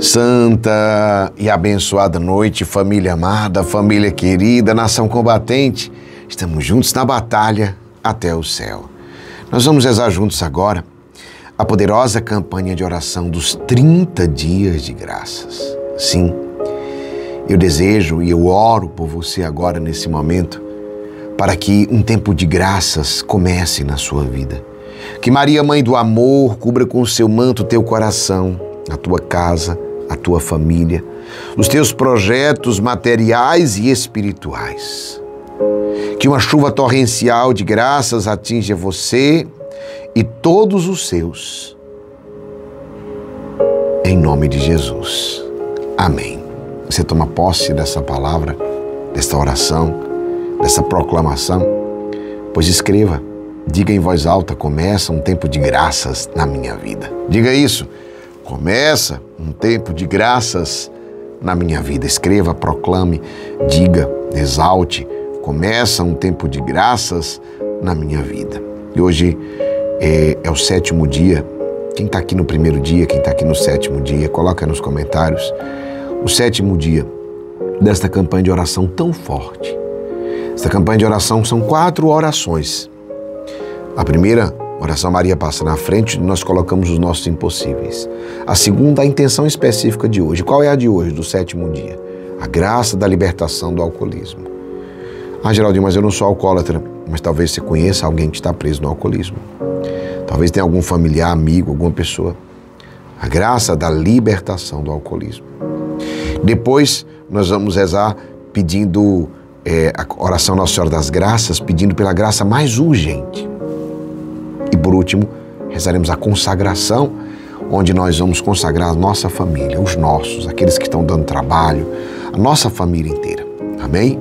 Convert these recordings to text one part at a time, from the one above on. Santa e abençoada noite, família amada, família querida, nação combatente. Estamos juntos na batalha até o céu. Nós vamos rezar juntos agora a poderosa campanha de oração dos 30 dias de graças. Sim, eu desejo e eu oro por você agora nesse momento para que um tempo de graças comece na sua vida. Que Maria, Mãe do Amor, cubra com o seu manto teu coração, a tua casa, a tua família, os teus projetos materiais e espirituais. Que uma chuva torrencial de graças atinja você e todos os seus. Em nome de Jesus. Amém. Você toma posse dessa palavra, desta oração, dessa proclamação? Pois escreva, diga em voz alta: começa um tempo de graças na minha vida. Diga isso. Começa um tempo de graças na minha vida. Escreva, proclame, diga, exalte. Começa um tempo de graças na minha vida. E hoje é o 7º dia. Quem está aqui no primeiro dia, quem está aqui no 7º dia, coloca nos comentários o 7º dia desta campanha de oração tão forte. Esta campanha de oração são 4 orações. A primeira oração, Maria passa na frente, nós colocamos os nossos impossíveis. A segunda, a intenção específica de hoje. Qual é a de hoje, do 7º dia? A graça da libertação do alcoolismo. Ah, Geraldinho, mas eu não sou alcoólatra. Mas talvez você conheça alguém que está preso no alcoolismo. Talvez tenha algum familiar, amigo, alguma pessoa. A graça da libertação do alcoolismo. Depois, nós vamos rezar pedindo a oração Nossa Senhora das Graças, pedindo pela graça mais urgente. E por último, rezaremos a consagração, onde nós vamos consagrar a nossa família, os nossos, aqueles que estão dando trabalho, a nossa família inteira. Amém?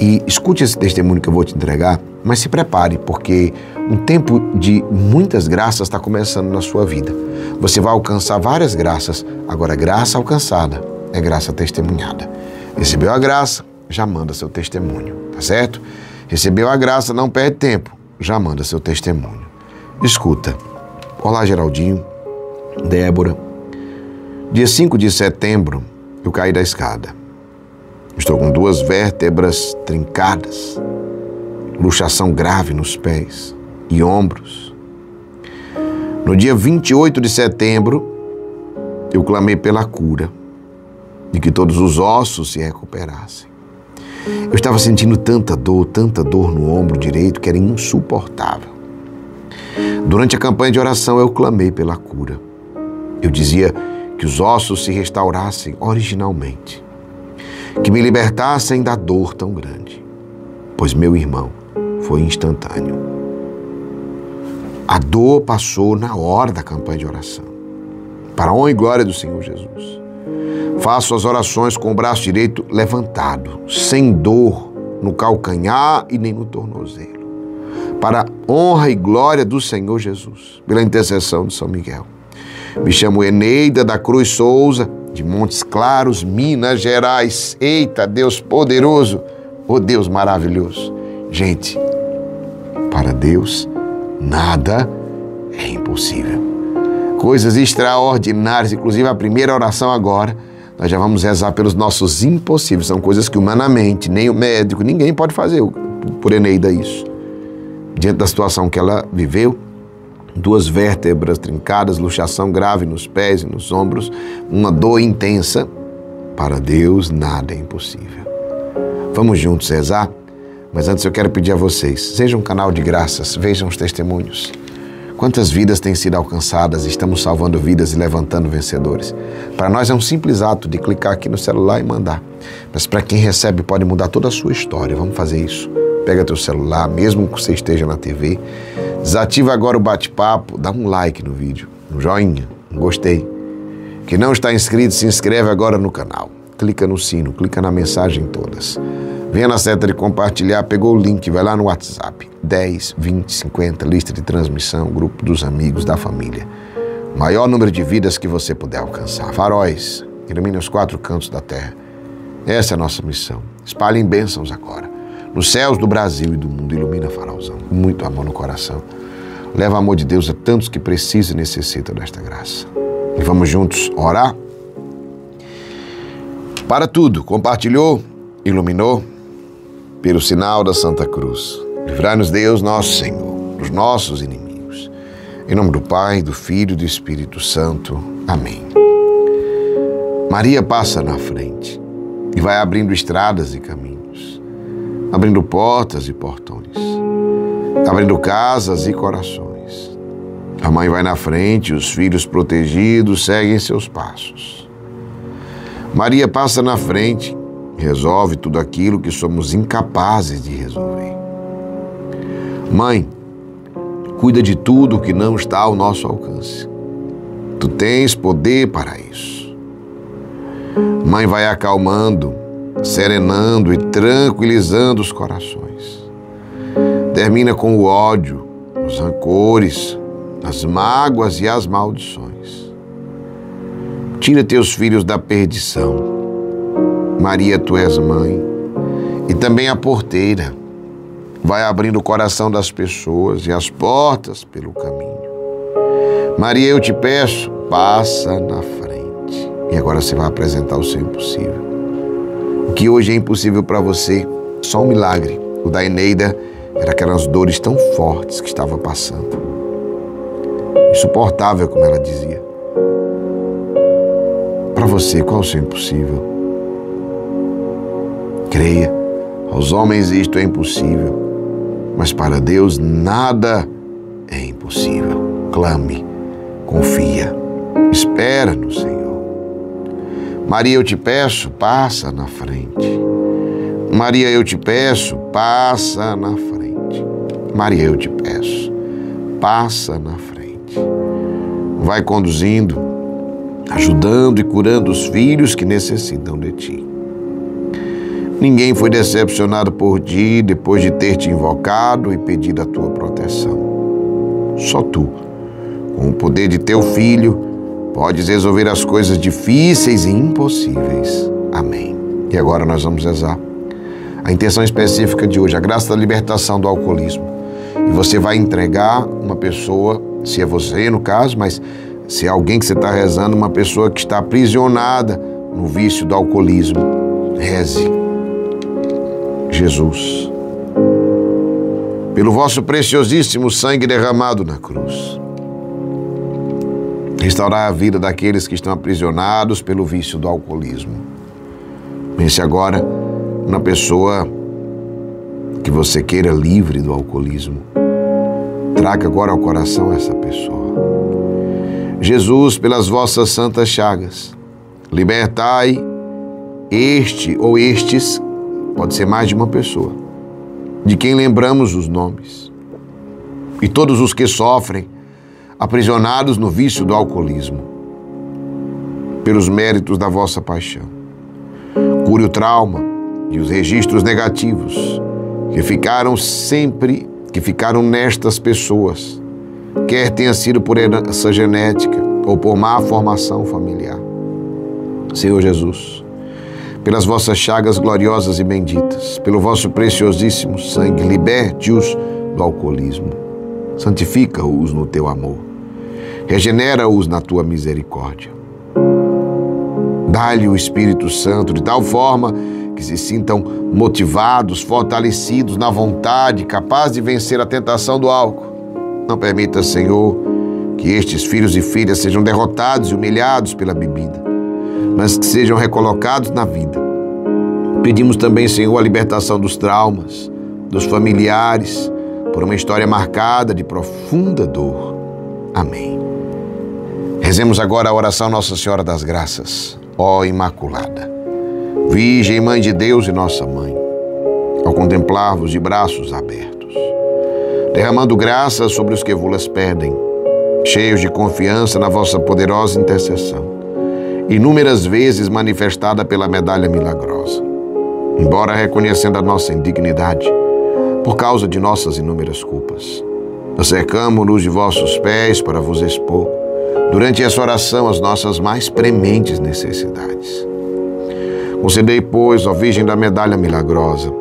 E escute esse testemunho que eu vou te entregar, mas se prepare, porque um tempo de muitas graças está começando na sua vida. Você vai alcançar várias graças, agora graça alcançada é graça testemunhada. Recebeu a graça, já manda seu testemunho, tá certo? Recebeu a graça, não perde tempo, já manda seu testemunho. Escuta. Olá, Geraldinho, Débora. Dia 5 de setembro, eu caí da escada. Estou com 2 vértebras trincadas, luxação grave nos pés e ombros. No dia 28 de setembro, eu clamei pela cura e que todos os ossos se recuperassem. Eu estava sentindo tanta dor no ombro direito que era insuportável. Durante a campanha de oração, eu clamei pela cura. Eu dizia que os ossos se restaurassem originalmente, que me libertassem da dor tão grande, pois meu irmão foi instantâneo. A dor passou na hora da campanha de oração. Para a honra e glória do Senhor Jesus, faço as orações com o braço direito levantado, sem dor no calcanhar e nem no tornozelo. Para a honra e glória do Senhor Jesus, pela intercessão de São Miguel. Me chamo Eneida da Cruz Souza, de Montes Claros, Minas Gerais. Eita, Deus poderoso, oh Deus maravilhoso. Gente, para Deus, nada é impossível. Coisas extraordinárias, inclusive a primeira oração agora, nós já vamos rezar pelos nossos impossíveis. São coisas que humanamente, nem o médico, ninguém pode fazer por Eneida isso. Diante da situação que ela viveu, 2 vértebras trincadas, luxação grave nos pés e nos ombros, uma dor intensa, para Deus nada é impossível. Vamos juntos rezar? Mas antes eu quero pedir a vocês, sejam um canal de graças, vejam os testemunhos. Quantas vidas têm sido alcançadas, estamos salvando vidas e levantando vencedores. Para nós é um simples ato de clicar aqui no celular e mandar. Mas para quem recebe pode mudar toda a sua história, vamos fazer isso. Pega teu celular, mesmo que você esteja na TV, desativa agora o bate-papo, dá um like no vídeo, um joinha, um gostei. Quem não está inscrito, se inscreve agora no canal. Clica no sino, clica na mensagem todas. Venha na seta de compartilhar, pegou o link, vai lá no WhatsApp. 10, 20, 50, lista de transmissão, grupo dos amigos, da família. Maior número de vidas que você puder alcançar. Faróis, ilumine os 4 cantos da terra. Essa é a nossa missão. Espalhem bênçãos agora. Nos céus do Brasil e do mundo, ilumina Farolzão. Muito amor no coração. Leva o amor de Deus a tantos que precisam e necessitam desta graça. E vamos juntos orar para tudo compartilhou, iluminou pelo sinal da Santa Cruz. Livrai-nos, Deus nosso Senhor, dos nossos inimigos. Em nome do Pai, do Filho e do Espírito Santo. Amém. Maria passa na frente e vai abrindo estradas e caminhos, abrindo portas e portões, abrindo casas e corações. A mãe vai na frente e os filhos protegidos seguem seus passos. Maria passa na frente e resolve tudo aquilo que somos incapazes de resolver. Mãe, cuida de tudo que não está ao nosso alcance. Tu tens poder para isso. Mãe vai acalmando, serenando e tranquilizando os corações. Termina com o ódio, os rancores, as mágoas e as maldições. Tira teus filhos da perdição. Maria, tu és mãe e também a porteira. Vai abrindo o coração das pessoas e as portas pelo caminho. Maria, eu te peço, passa na frente. E agora você vai apresentar o seu impossível. O que hoje é impossível para você, só um milagre. O da Eneida era aquelas dores tão fortes que estava passando. Insuportável, como ela dizia. Para você, qual o seu impossível? Creia, aos homens isto é impossível, mas para Deus nada é impossível. Clame, confia, espera no Senhor. Maria, eu te peço, passa na frente. Maria, eu te peço, passa na frente. Maria, eu te peço, passa na frente. Vai conduzindo, ajudando e curando os filhos que necessitam de ti. Ninguém foi decepcionado por ti depois de ter te invocado e pedido a tua proteção. Só tu, com o poder de teu filho, podes resolver as coisas difíceis e impossíveis. Amém. E agora nós vamos rezar a intenção específica de hoje, a graça da libertação do alcoolismo. E você vai entregar uma pessoa, se é você no caso, mas se é alguém que você está rezando, uma pessoa que está aprisionada no vício do alcoolismo. Reze. Jesus, pelo vosso preciosíssimo sangue derramado na cruz, restaurar a vida daqueles que estão aprisionados pelo vício do alcoolismo. Pense agora na pessoa que você queira livre do alcoolismo. Traga agora ao coração essa pessoa. Jesus, pelas vossas santas chagas, libertai este ou estes, pode ser mais de uma pessoa, de quem lembramos os nomes, e todos os que sofrem aprisionados no vício do alcoolismo, pelos méritos da vossa paixão. Cure o trauma e os registros negativos que ficaram nestas pessoas, quer tenha sido por herança genética ou por má formação familiar. Senhor Jesus, pelas vossas chagas gloriosas e benditas, pelo vosso preciosíssimo sangue, liberte-os do alcoolismo. Santifica-os no teu amor. Regenera-os na tua misericórdia. Dá-lhe o Espírito Santo de tal forma que se sintam motivados, fortalecidos na vontade, capazes de vencer a tentação do álcool. Não permita, Senhor, que estes filhos e filhas sejam derrotados e humilhados pela bebida, mas que sejam recolocados na vida. Pedimos também, Senhor, a libertação dos traumas, dos familiares, por uma história marcada de profunda dor. Amém. Rezemos agora a oração Nossa Senhora das Graças. Ó Imaculada, Virgem Mãe de Deus e Nossa Mãe, ao contemplar-vos de braços abertos, derramando graças sobre os que vos pedem, cheios de confiança na vossa poderosa intercessão, inúmeras vezes manifestada pela medalha milagrosa, embora reconhecendo a nossa indignidade, por causa de nossas inúmeras culpas, acercamo-nos de vossos pés para vos expor, durante essa oração, as nossas mais prementes necessidades. Concedei, pois, ó Virgem da Medalha Milagrosa,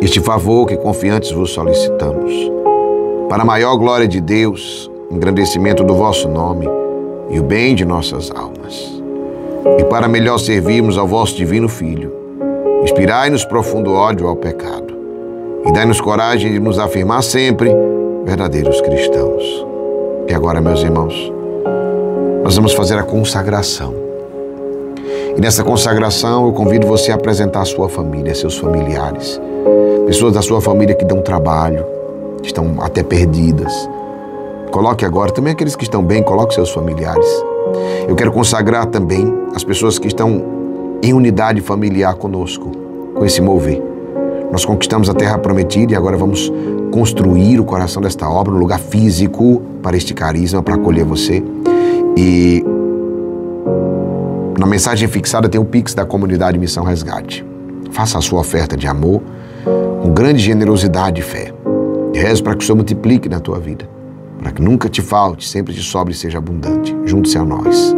este favor que confiantes vos solicitamos, para a maior glória de Deus, engrandecimento do vosso nome e o bem de nossas almas. e para melhor servirmos ao vosso divino Filho. Inspirai-nos profundo ódio ao pecado e dai-nos coragem de nos afirmar sempre verdadeiros cristãos. E agora, meus irmãos, nós vamos fazer a consagração. E nessa consagração eu convido você a apresentar a sua família, seus familiares, pessoas da sua família que dão trabalho, que estão até perdidas. Coloque agora também aqueles que estão bem, coloque seus familiares. Eu quero consagrar também as pessoas que estão em unidade familiar conosco, com esse mover. Nós conquistamos a terra prometida e agora vamos construir o coração desta obra, um lugar físico para este carisma, para acolher você. E na mensagem fixada tem o Pix da Comunidade Missão Resgate. Faça a sua oferta de amor, com grande generosidade e fé. E rezo para que o Senhor multiplique na tua vida, para que nunca te falte, sempre te sobre e seja abundante. Junte-se a nós.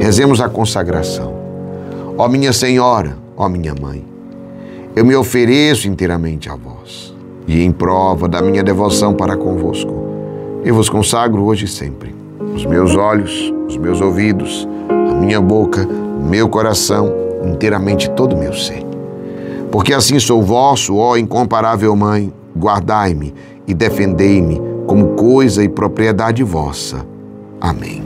Rezemos a consagração. Ó minha Senhora, ó minha Mãe, eu me ofereço inteiramente a vós, e em prova da minha devoção para convosco, eu vos consagro hoje e sempre os meus olhos, os meus ouvidos, a minha boca, meu coração, inteiramente todo o meu ser. Porque assim sou vosso, ó incomparável Mãe, guardai-me e defendei-me como coisa e propriedade vossa. Amém.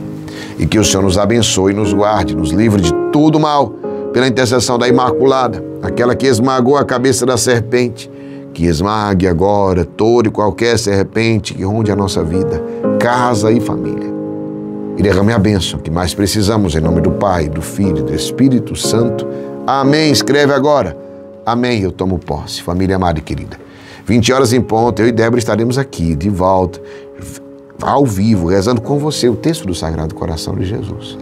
E que o Senhor nos abençoe, nos guarde, nos livre de todo mal, pela intercessão da Imaculada, aquela que esmagou a cabeça da serpente, que esmague agora toda e qualquer serpente que ronde a nossa vida, casa e família. E derrame a bênção que mais precisamos, em nome do Pai, do Filho e do Espírito Santo. Amém. Escreve agora. Amém. Eu tomo posse. Família amada e querida. 20 horas em ponto, eu e Débora estaremos aqui, de volta, ao vivo, rezando com você o texto do Sagrado Coração de Jesus.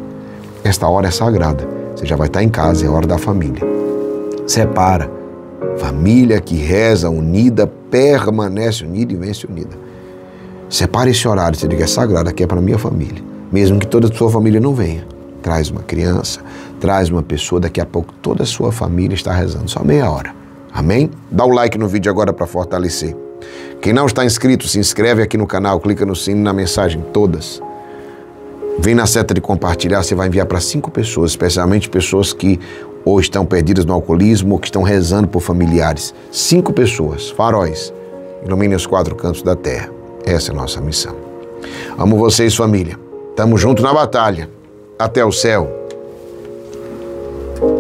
Esta hora é sagrada. Você já vai estar em casa, é a hora da família. Separa. Família que reza unida, permanece unida e vence unida. Separa esse horário, você diga, é sagrado, aqui é para minha família. Mesmo que toda a sua família não venha. Traz uma criança, traz uma pessoa, daqui a pouco toda a sua família está rezando, só meia hora. Amém? Dá o like no vídeo agora para fortalecer. Quem não está inscrito, se inscreve aqui no canal, clica no sino, na mensagem, todas. Vem na seta de compartilhar, você vai enviar para 5 pessoas, especialmente pessoas que ou estão perdidas no alcoolismo ou que estão rezando por familiares. 5 pessoas, faróis, iluminem os 4 cantos da terra. Essa é a nossa missão. Amo vocês, família. Tamo junto na batalha. Até o céu.